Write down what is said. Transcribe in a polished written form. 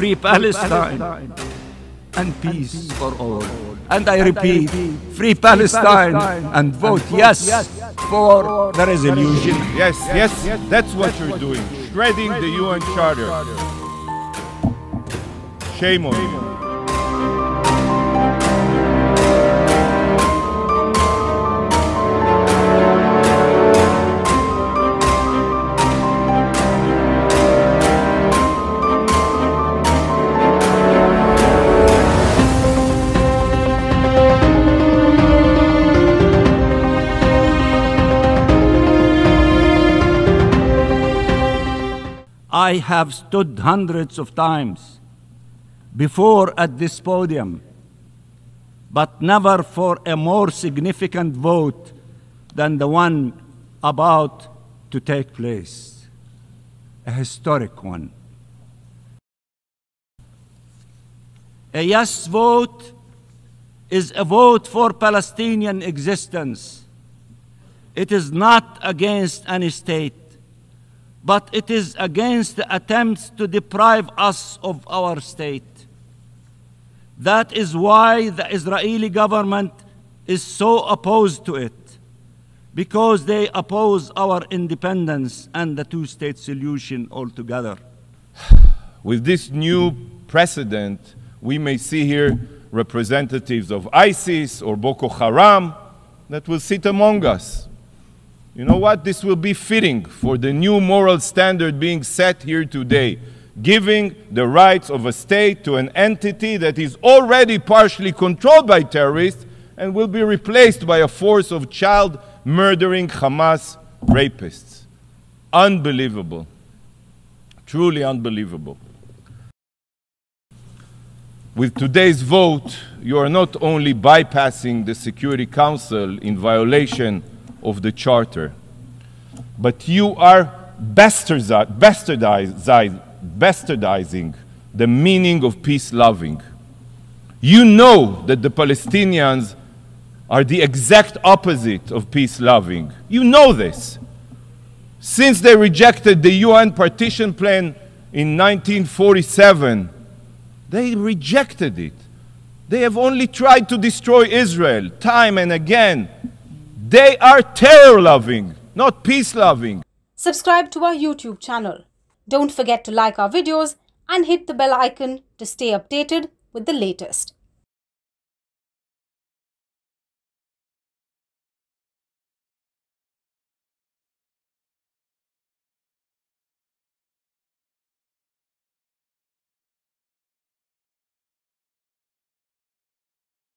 free Palestine, and peace for all. And I repeat, free Palestine, and vote yes for the resolution. Yes, yes, yes, that's what you're doing. Shredding the UN Charter. Shame on you. I have stood hundreds of times before at this podium, but never for a more significant vote than the one about to take place, a historic one. A yes vote is a vote for Palestinian existence. It is not against any state, but it is against the attempts to deprive us of our state. That is why the Israeli government is so opposed to it, because they oppose our independence and the two-state solution altogether. With this new precedent, we may see here representatives of ISIS or Boko Haram that will sit among us. You know what? This will be fitting for the new moral standard being set here today, giving the rights of a state to an entity that is already partially controlled by terrorists and will be replaced by a force of child-murdering Hamas rapists. Unbelievable. Truly unbelievable. With today's vote, you are not only bypassing the Security Council in violation of the Charter, but you are bastardizing the meaning of peace-loving. You know that the Palestinians are the exact opposite of peace-loving. You know this. Since they rejected the UN partition plan in 1947, they rejected it. They have only tried to destroy Israel time and again. They are terror-loving, not peace-loving. Subscribe to our YouTube channel. Don't forget to like our videos and hit the bell icon to stay updated with the latest.